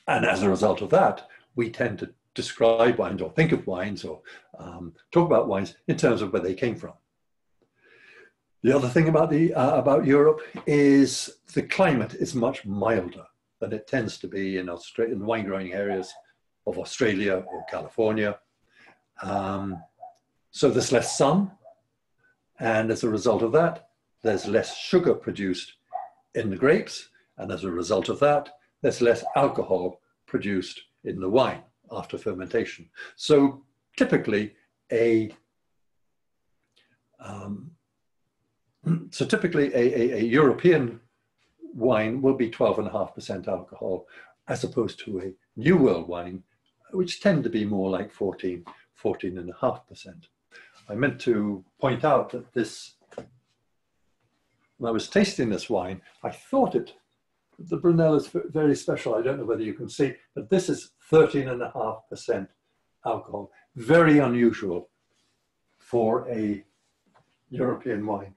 And as a result of that, we tend to describe wines or think of wines or um, talk about wines in terms of where they came from. The other thing about, the, uh, about Europe is the climate is much milder than it tends to be in, Austra- in wine growing areas of Australia or California. Um, so there's less sun, and as a result of that, there's less sugar produced in the grapes, and as a result of that, there's less alcohol produced in the wine after fermentation. So typically a um, so typically a, a, a European wine will be twelve and a half percent alcohol, as opposed to a New World wine, which tend to be more like fourteen, fourteen and a half percent. I meant to point out that this, when I was tasting this wine, I thought it, the Brunello is very special. I don't know whether you can see, but this is thirteen and a half percent alcohol. Very unusual for a European wine.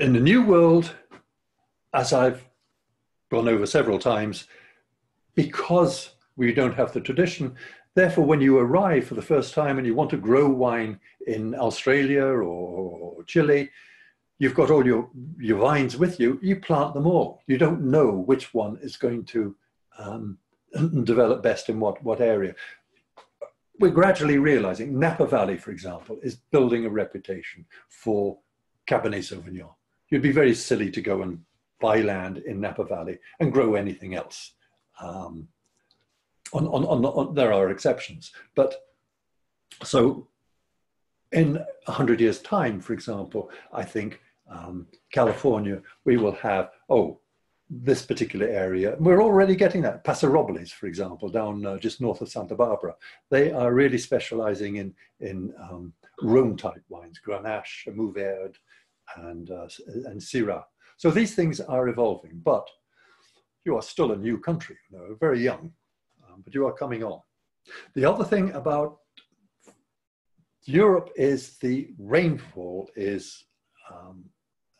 In the New World, as I've gone over several times, because we don't have the tradition, therefore, when you arrive for the first time and you want to grow wine in Australia or Chile, you've got all your, your vines with you, you plant them all. You don't know which one is going to um, develop best in what, what area. We're gradually realizing Napa Valley, for example, is building a reputation for Cabernet Sauvignon. You'd be very silly to go and buy land in Napa Valley and grow anything else. Um, on, on, on, on, there are exceptions, but so in one hundred years' time, for example, I think um, California, we will have, oh, this particular area. We're already getting that. Paso Robles, for example, down uh, just north of Santa Barbara. They are really specializing in, in um, Rhone-type wines, Grenache, Mourvèdre, and, uh, and Syrah. So these things are evolving, but you are still a new country, you know, very young, um, but you are coming on. The other thing about Europe is the rainfall is um,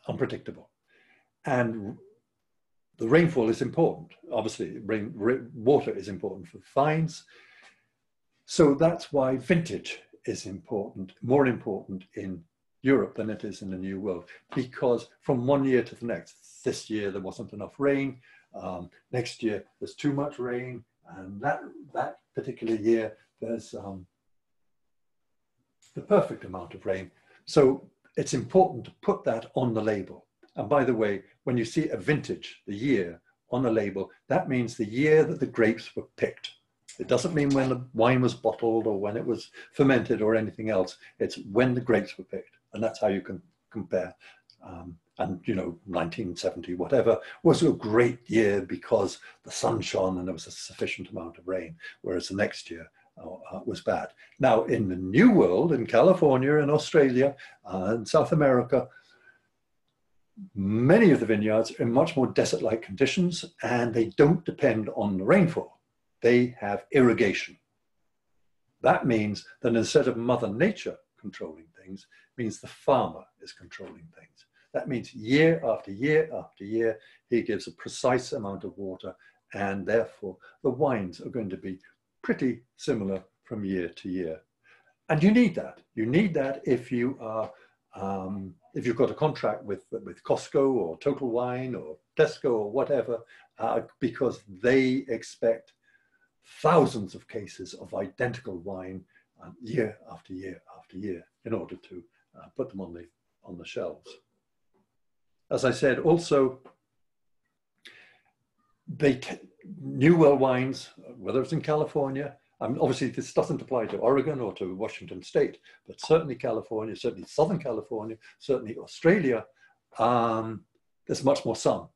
unpredictable, and the rainfall is important. Obviously, rain, rain, water is important for vines. So that's why vintage is important, more important in Europe than it is in the New World, because from one year to the next, this year there wasn't enough rain, um, next year there's too much rain, and that, that particular year there's um, the perfect amount of rain. So it's important to put that on the label. And by the way, when you see a vintage, the year on a label, that means the year that the grapes were picked. It doesn't mean when the wine was bottled or when it was fermented or anything else. It's when the grapes were picked. And that's how you can compare. Um, and, you know, nineteen seventy, whatever, was a great year because the sun shone and there was a sufficient amount of rain, whereas the next year uh, was bad. Now, in the New World, in California, in Australia, uh, in South America, many of the vineyards are in much more desert-like conditions, and they don't depend on the rainfall. They have irrigation. That means that instead of Mother Nature controlling things, it means the farmer is controlling things. That means year after year after year, he gives a precise amount of water, and therefore the wines are going to be pretty similar from year to year. And you need that. You need that if you are Um, if you've got a contract with, with Costco or Total Wine or Tesco or whatever, uh, because they expect thousands of cases of identical wine um, year after year after year in order to uh, put them on the, on the shelves. As I said, also, they t new world wines, whether it's in California, I mean, obviously this doesn't apply to Oregon or to Washington State, but certainly California, certainly Southern California, certainly Australia, um, there's much more sun.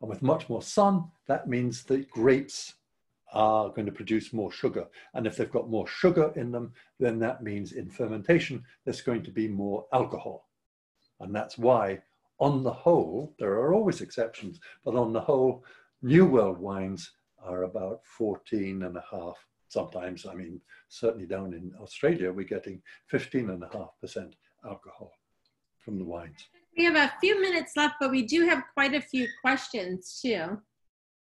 And with much more sun, that means that grapes are going to produce more sugar. And if they've got more sugar in them, then that means in fermentation, there's going to be more alcohol. And that's why, on the whole, there are always exceptions, but on the whole, New World wines are about fourteen and a half. Sometimes, I mean, certainly down in Australia, we're getting fifteen and a half percent alcohol from the wines. We have a few minutes left, but we do have quite a few questions too.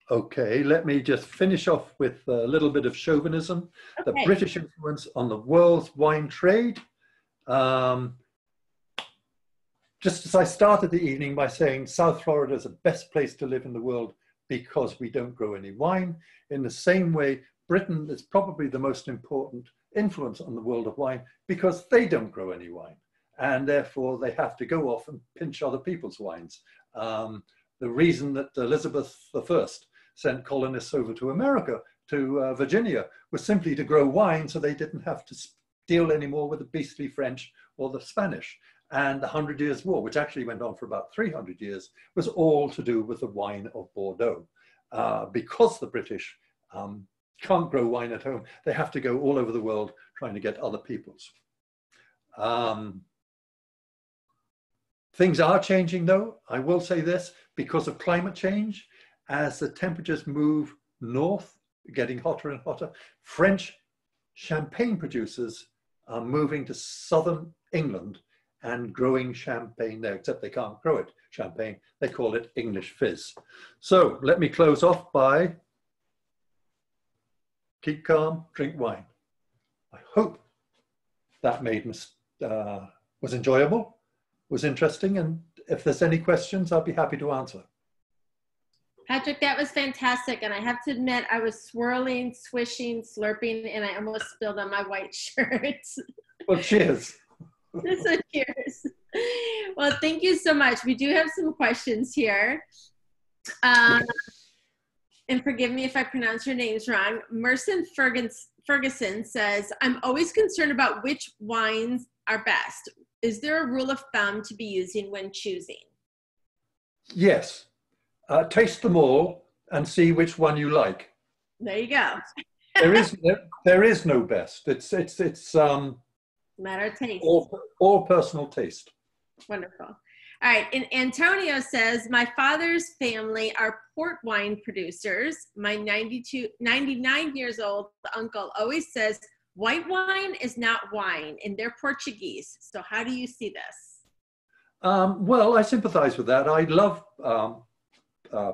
Okay, let me just finish off with a little bit of chauvinism. Okay. The British influence on the world's wine trade. Um, just as I started the evening by saying South Florida is the best place to live in the world because we don't grow any wine, in the same way, Britain is probably the most important influence on the world of wine because they don't grow any wine, and therefore they have to go off and pinch other people's wines. Um, the reason that Elizabeth the First sent colonists over to America, to uh, Virginia, was simply to grow wine so they didn't have to deal anymore with the beastly French or the Spanish. And the Hundred Years' War, which actually went on for about three hundred years, was all to do with the wine of Bordeaux. Uh, because the British um, can't grow wine at home, they have to go all over the world trying to get other people's. Um, things are changing though, I will say this, because of climate change. As the temperatures move north, getting hotter and hotter, French champagne producers are moving to southern England and growing champagne there, except they can't grow it champagne, they call it English fizz. So let me close off by keep calm, drink wine. I hope that made uh, was enjoyable, was interesting, and if there's any questions, I'll be happy to answer. Patrick, that was fantastic, and I have to admit, I was swirling, swishing, slurping, and I almost spilled on my white shirt. Well, cheers. So cheers. Well, thank you so much. We do have some questions here. Um, And forgive me if I pronounce your names wrong. Merson Ferguson says, I'm always concerned about which wines are best. Is there a rule of thumb to be using when choosing? Yes. Uh, taste them all and see which one you like. There you go. there, is, there, there is no best. It's, it's, it's um, matter of taste. All, all personal taste. Wonderful. All right, and Antonio says, my father's family are port wine producers. My ninety-two, ninety-nine years old uncle always says, white wine is not wine, and they're Portuguese. So how do you see this? Um, well, I sympathize with that. I love um, uh,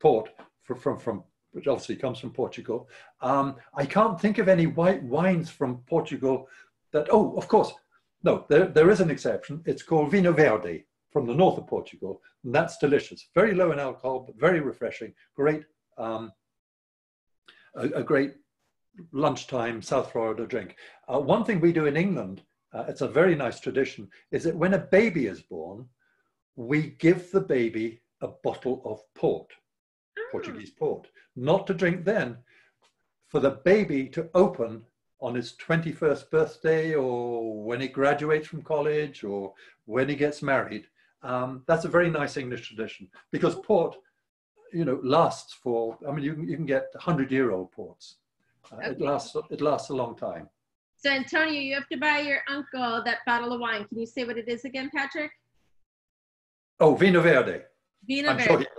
port, from, from, from, which obviously comes from Portugal. Um, I can't think of any white wines from Portugal that, oh, of course, no, there, there is an exception. It's called Vinho Verde, from the north of Portugal, and that's delicious. Very low in alcohol, but very refreshing. Great, um, a, a great lunchtime South Florida drink. Uh, one thing we do in England, uh, it's a very nice tradition, is that when a baby is born, we give the baby a bottle of port, oh. Portuguese port, not to drink then, for the baby to open on its twenty-first birthday, or when it graduates from college, or when he gets married. Um, that's a very nice English tradition, because port, you know, lasts for, I mean, you, you can get hundred-year-old ports. Uh, okay. It lasts, it lasts a long time. So Antonio, you have to buy your uncle that bottle of wine. Can you say what it is again, Patrick? Oh, Vino Verde. Vino I'm Verde. Sure he knows.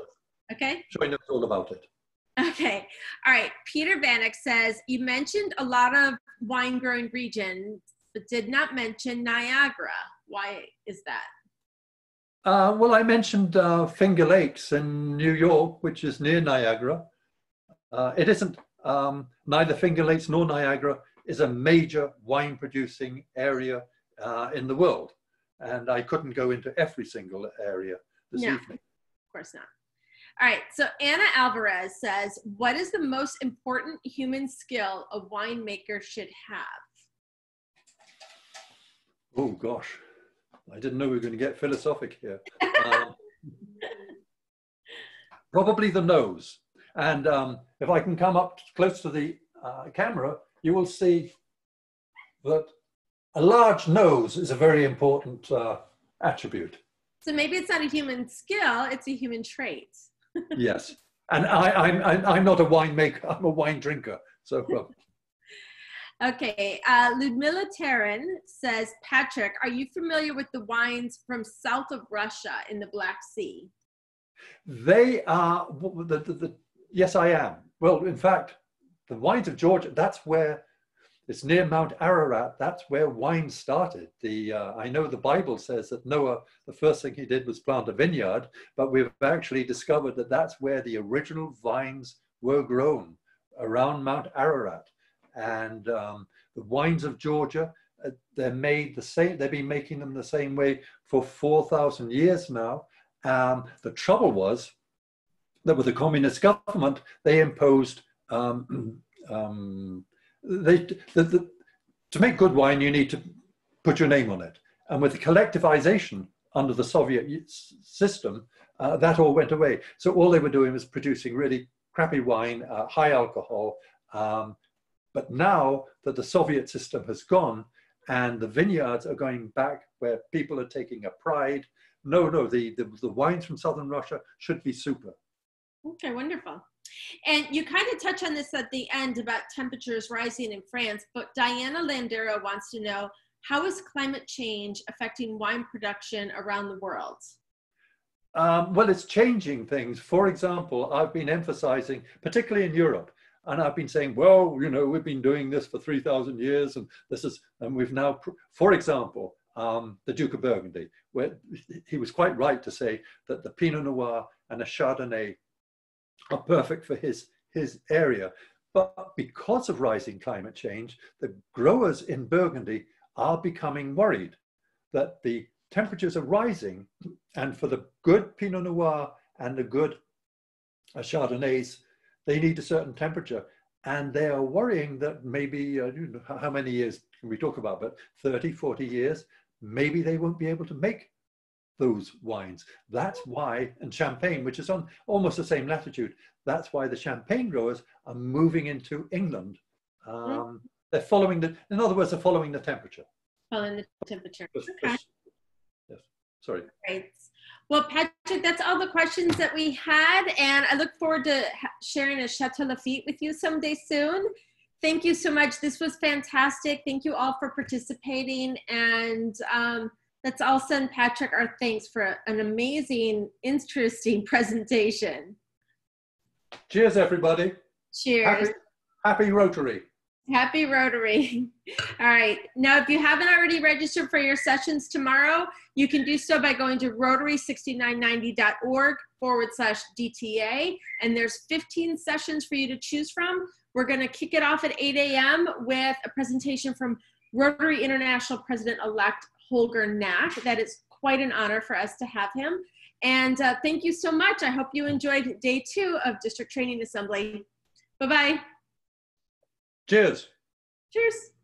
Okay. I'm sure he knows all about it. Okay. All right. Peter Vanek says, you mentioned a lot of wine growing regions, but did not mention Niagara. Why is that? Uh, well, I mentioned uh, Finger Lakes in New York, which is near Niagara. Uh, it isn't, um, neither Finger Lakes nor Niagara is a major wine producing area uh, in the world. And I couldn't go into every single area this no, evening. Of course not. All right, so Anna Alvarez says, what is the most important human skill a winemaker should have? Oh, gosh. I didn't know we were going to get philosophic here. um, probably the nose. And um, if I can come up close to the uh, camera, you will see that a large nose is a very important uh, attribute. So maybe it's not a human skill, it's a human trait. Yes. And I, I'm, I'm not a winemaker, I'm a wine drinker. So. Uh... Okay. Uh, Ludmila Taran says, Patrick, are you familiar with the wines from south of Russia in the Black Sea? They are, the, the, the, yes, I am. Well, in fact, the wines of Georgia, that's where, it's near Mount Ararat, that's where wine started. The, uh, I know the Bible says that Noah, the first thing he did was plant a vineyard, but we've actually discovered that that's where the original vines were grown, around Mount Ararat. And um, the wines of Georgia, uh, they're made the same, they've been making them the same way for four thousand years now. Um, the trouble was that with the communist government, they imposed, um, um, they, the, the, to make good wine, you need to put your name on it. And with the collectivization under the Soviet system, uh, that all went away. So all they were doing was producing really crappy wine, uh, high alcohol. Um, but now that the Soviet system has gone and the vineyards are going back where people are taking a pride, No, no, the, the, the wines from southern Russia should be super. Okay, wonderful. And you kind of touch on this at the end about temperatures rising in France, but Diana Landero wants to know, how is climate change affecting wine production around the world? Um, well, it's changing things. For example, I've been emphasizing, particularly in Europe, and I've been saying, well, you know, we've been doing this for three thousand years, and this is, and we've now, for example, Um, the Duke of Burgundy, where he was quite right to say that the Pinot Noir and the Chardonnay are perfect for his, his area. But because of rising climate change, the growers in Burgundy are becoming worried that the temperatures are rising, and for the good Pinot Noir and the good Chardonnays, they need a certain temperature. And they are worrying that maybe, uh, you know, how many years can we talk about, but thirty, forty years, maybe they won't be able to make those wines. That's why, and Champagne, which is on almost the same latitude, that's why the Champagne growers are moving into England. Um, mm. They're following the, in other words, they're following the temperature. Following the temperature. Yes, okay. Yes. Sorry. Right. Well, Patrick, that's all the questions that we had, and I look forward to sharing a Chateau Lafite with you someday soon. Thank you so much. This was fantastic. Thank you all for participating. And um, let's all send Patrick our thanks for an amazing, interesting presentation. Cheers, everybody. Cheers. Happy, happy Rotary. Happy Rotary. All right. Now, if you haven't already registered for your sessions tomorrow, you can do so by going to rotary sixty-nine ninety dot org forward slash D T A. And there's fifteen sessions for you to choose from. We're going to kick it off at eight A M with a presentation from Rotary International President-elect Holger Knack. That is quite an honor for us to have him. And uh, thank you so much. I hope you enjoyed day two of District Training Assembly. Bye-bye. Cheers. Cheers.